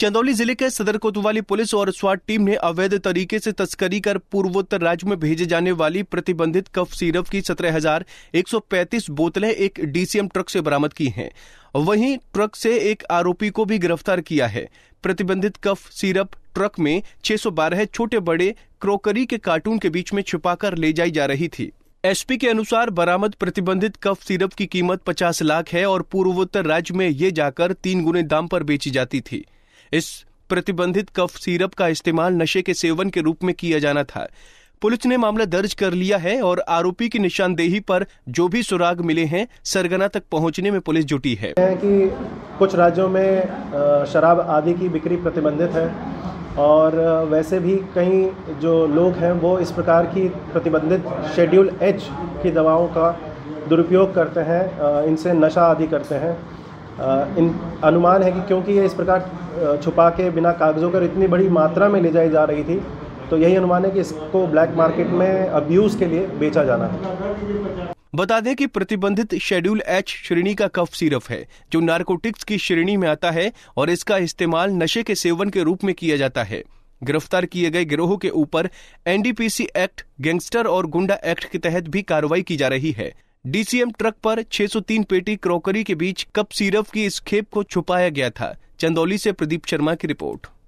चंदौली जिले के सदर कोतवाली पुलिस और स्वाट टीम ने अवैध तरीके से तस्करी कर पूर्वोत्तर राज्य में भेजे जाने वाली प्रतिबंधित कफ सिरप की 17,135 बोतलें एक डीसीएम ट्रक से बरामद की हैं। वहीं ट्रक से एक आरोपी को भी गिरफ्तार किया है। प्रतिबंधित कफ सिरप ट्रक में 612 छोटे बड़े क्रोकरी के कार्टून के बीच में छिपाकर ले जाई जा रही थी। एसपी के अनुसार बरामद प्रतिबंधित कफ सिरप की कीमत 50 लाख है और पूर्वोत्तर राज्य में ये जाकर 3 गुने दाम पर बेची जाती थी। इस प्रतिबंधित कफ सिरप का इस्तेमाल नशे के सेवन के रूप में किया जाना था। पुलिस ने मामला दर्ज कर लिया है और आरोपी की निशानदेही पर जो भी सुराग मिले हैं सरगना तक पहुंचने में पुलिस जुटी है। कि कुछ राज्यों में शराब आदि की बिक्री प्रतिबंधित है और वैसे भी कई जो लोग हैं वो इस प्रकार की प्रतिबंधित शेड्यूल एच की दवाओं का दुरुपयोग करते हैं, इनसे नशा आदि करते हैं। इन अनुमान है कि क्योंकि ये इस प्रकार छुपा के बिना कागज़ों कर इतनी बड़ी मात्रा में ले जाई जा रही थी, तो यही अनुमान है कि इसको ब्लैक मार्केट में अब्यूज़ के लिए बेचा जाना था। बता दें कि प्रतिबंधित शेड्यूल एच श्रेणी का कफ सिरप है जो नारकोटिक्स की श्रेणी में आता है और इसका इस्तेमाल नशे के सेवन के रूप में किया जाता है। गिरफ्तार किए गए गिरोह के ऊपर एनडीपीएस एक्ट, गैंगस्टर और गुंडा एक्ट के तहत भी कार्रवाई की जा रही है। डीसीएम ट्रक पर 603 पेटी क्रोकरी के बीच कफ सिरप की इस खेप को छुपाया गया था। चंदौली से प्रदीप शर्मा की रिपोर्ट।